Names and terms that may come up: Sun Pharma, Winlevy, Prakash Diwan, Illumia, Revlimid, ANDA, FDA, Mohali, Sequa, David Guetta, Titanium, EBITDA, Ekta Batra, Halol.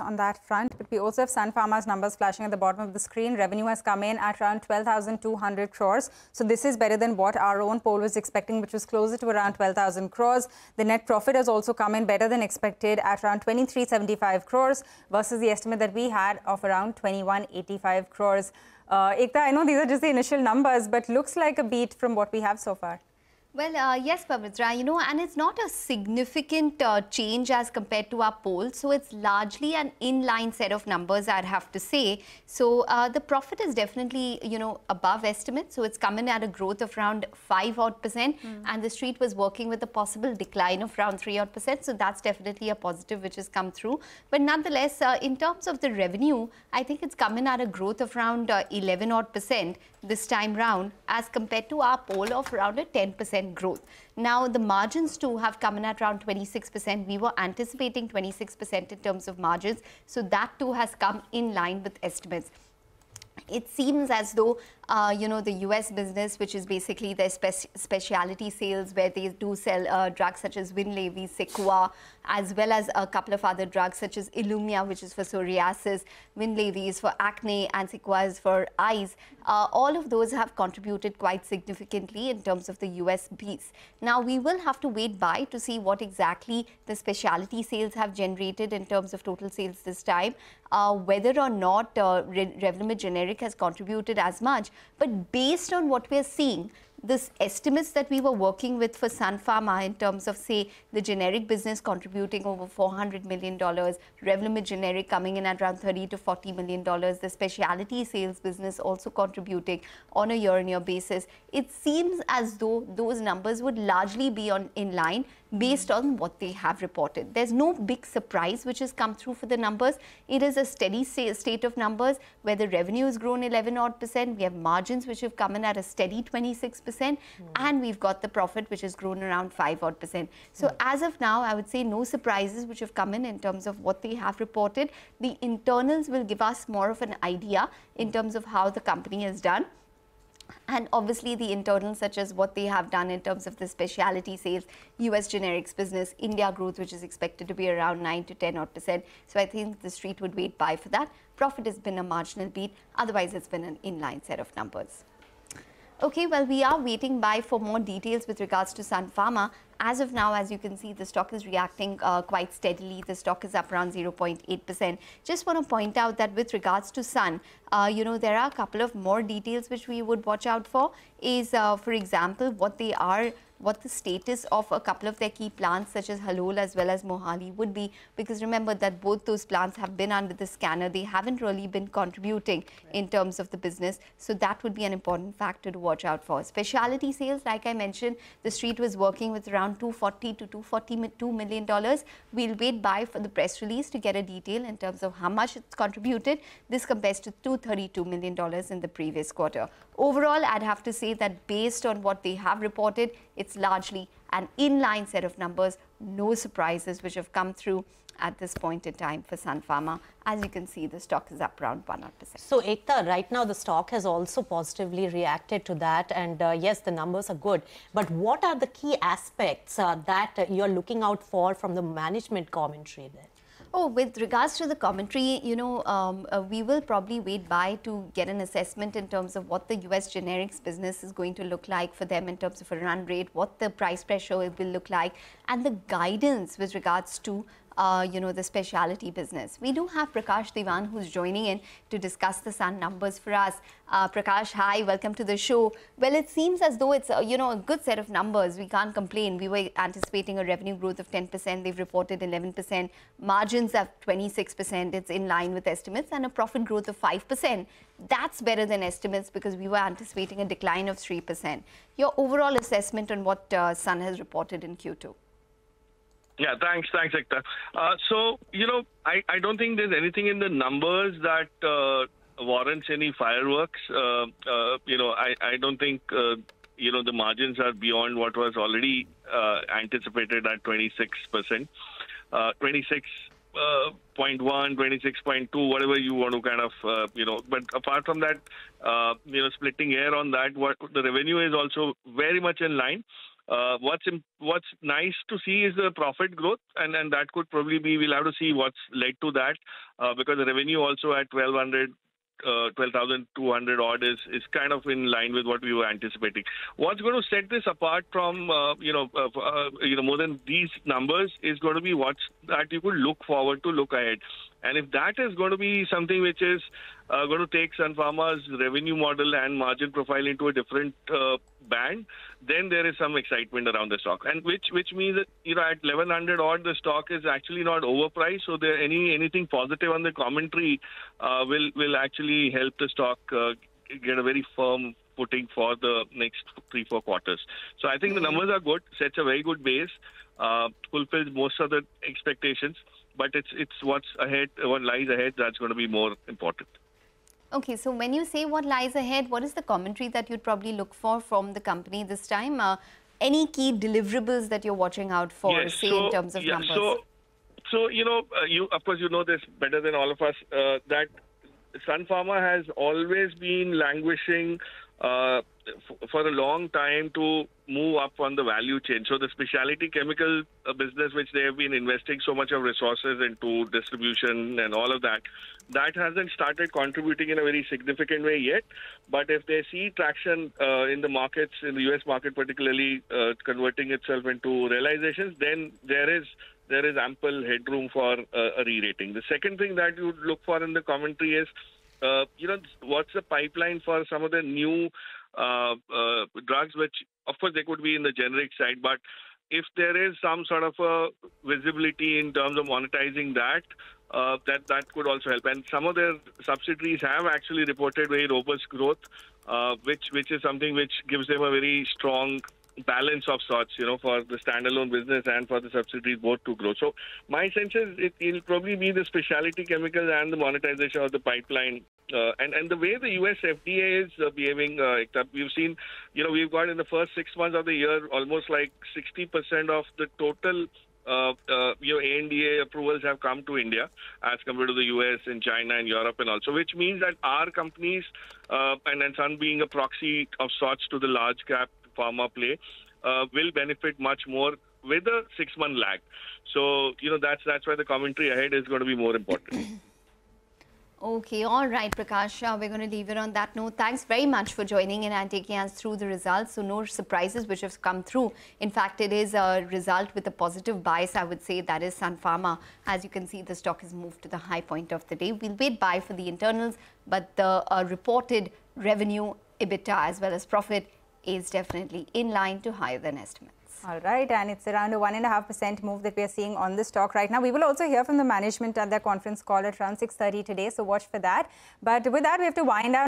on that front. But we also have Sun Pharma's numbers flashing at the bottom of the screen. Revenue has come in at around 12,200 crores. So this is better than what our own poll was expecting, which was closer to around 12,000 crores. The net profit has also come in better than expected at around 2375 crores versus the estimate that we had of around 2185 crores. Ekta, I know these are just the initial numbers, but looks like a beat from what we have so far. Well, yes, Pavitra, you know, and it's not a significant change as compared to our poll. So it's largely an in-line set of numbers, I'd have to say. So the profit is definitely, you know, above estimate. So it's come in at a growth of around 5-odd%. And the street was working with a possible decline of around 3-odd%. So that's definitely a positive which has come through. But nonetheless, in terms of the revenue, I think it's come in at a growth of around 11-odd% this time round as compared to our poll of around a 10% growth. Now, the margins too have come in at around 26%. We were anticipating 26% in terms of margins. So that too has come in line with estimates. It seems as though, you know, the US business, which is basically their specialty sales, where they do sell drugs such as Winlevy, Sequa, as well as a couple of other drugs such as Illumia, which is for psoriasis, Winlevy is for acne, and Sequa is for eyes. All of those have contributed quite significantly in terms of the US piece. Now, we will have to wait by to see what exactly the specialty sales have generated in terms of total sales this time, whether or not Revlimid generic has contributed as much. But based on what we're seeing, this estimates that we were working with for Sun Pharma in terms of, say, the generic business contributing over $400 million, Revlimid generic coming in at around $30 to $40 million, the specialty sales business also contributing on a year-on-year basis. It seems as though those numbers would largely be in line based on what they have reported. There's no big surprise which has come through for the numbers. It is a steady state of numbers where the revenue has grown 11-odd%. We have margins which have come in at a steady 26%. And we've got the profit which has grown around 5-odd%. So as of now, I would say no surprises which have come in terms of what they have reported. The internals will give us more of an idea in terms of how the company has done. And obviously the internals, such as what they have done in terms of the specialty sales, US generics business, India growth, which is expected to be around 9 to 10-odd%. So I think the street would wait by for that. Profit has been a marginal beat. Otherwise, it's been an inline set of numbers. Okay, well, we are waiting by for more details with regards to Sun Pharma. As of now, as you can see, the stock is reacting quite steadily. The stock is up around 0.8%. Just want to point out that with regards to Sun, you know, there are a couple of more details which we would watch out for. Is, for example, what they are, what the status of a couple of their key plants such as Halol as well as Mohali would be, because remember that both those plants have been under the scanner. They haven't really been contributing in terms of the business. So that would be an important factor to watch out for. Specialty sales, like I mentioned, the street was working with around $240 to $242 million. We'll wait by for the press release to get a detail in terms of how much it's contributed. This compares to $232 million in the previous quarter. Overall, I'd have to say that based on what they have reported, it's largely an inline set of numbers, no surprises which have come through at this point in time for Sun Pharma. As you can see, the stock is up around 1-odd%. So, Ekta, right now the stock has also positively reacted to that. And yes, the numbers are good. But what are the key aspects that you're looking out for from the management commentary then? Oh, with regards to the commentary, you know, we will probably wait by to get an assessment in terms of what the US generics business is going to look like for them in terms of a run rate, what the price pressure will look like, and the guidance with regards to you know, the specialty business. We do have Prakash Diwan who's joining in to discuss the Sun numbers for us. Prakash, hi, welcome to the show. Well, it seems as though it's, you know, a good set of numbers. We can't complain. We were anticipating a revenue growth of 10%. They've reported 11%. Margins of 26%. It's in line with estimates, and a profit growth of 5%. That's better than estimates because we were anticipating a decline of 3%. Your overall assessment on what Sun has reported in Q2? Yeah, thanks, Ekta. So, you know, I don't think there's anything in the numbers that warrants any fireworks. You know, I don't think, you know, the margins are beyond what was already anticipated at 26%. 26.1, 26.2, whatever you want to kind of, you know. But apart from that, you know, splitting hair on that, what the revenue is also very much in line. What's nice to see is the profit growth, and that could probably be, we'll have to see what's led to that. because the revenue also at 12,200 odd is kind of in line with what we were anticipating. What's going to set this apart from more than these numbers is going to be what's that you could look forward to, look ahead. And if that is going to be something which is going to take Sun Pharma's revenue model and margin profile into a different band, then there is some excitement around the stock. And which means that at 1100 odd the stock is actually not overpriced, so there anything positive on the commentary will actually help the stock get a very firm footing for the next 3-4 quarters. So I think the numbers are good, sets a very good base, fulfills most of the expectations, but it's what's ahead, what lies ahead, that's going to be more important. Okay, so when you say what lies ahead, what is the commentary that you'd probably look for from the company this time? Any key deliverables that you're watching out for, in terms of numbers? So of course, you know this better than all of us, that Sun Pharma has always been languishing for a long time to move up on the value chain. So the specialty chemical business, which they have been investing so much of resources into distribution and all of that, that hasn't started contributing in a very significant way yet. But if they see traction in the markets, in the US market particularly, converting itself into realizations, then there is ample headroom for a re-rating. The second thing that you would look for in the commentary is, what's the pipeline for some of the new drugs, which, of course, they could be in the generic side, but if there is some sort of a visibility in terms of monetizing that, that could also help. And some of their subsidiaries have actually reported very robust growth, which is something which gives them a very strong balance of sorts, for the standalone business and for the subsidiaries both to grow. So my sense is it'll probably be the specialty chemicals and the monetization of the pipeline. And the way the US FDA is behaving, we've seen, we've got in the first 6 months of the year, almost like 60% of the total ANDA approvals have come to India as compared to the US and China and Europe and also, which means that our companies, and Sun being a proxy of sorts to the large cap pharma play, will benefit much more with a 6-month lag. So, that's why the commentary ahead is going to be more important. Okay, all right, Prakash. We're going to leave it on that note. Thanks very much for joining in and taking us through the results. So no surprises which have come through. In fact, it is a result with a positive bias, I would say, that is Sun Pharma. As you can see, the stock has moved to the high point of the day. We'll wait by for the internals, but the reported revenue, EBITDA, as well as profit is definitely in line to higher than estimates. All right, and it's around a 1.5% move that we are seeing on the stock right now. We will also hear from the management at their conference call at around 6:30 today, so watch for that. But with that, we have to wind up.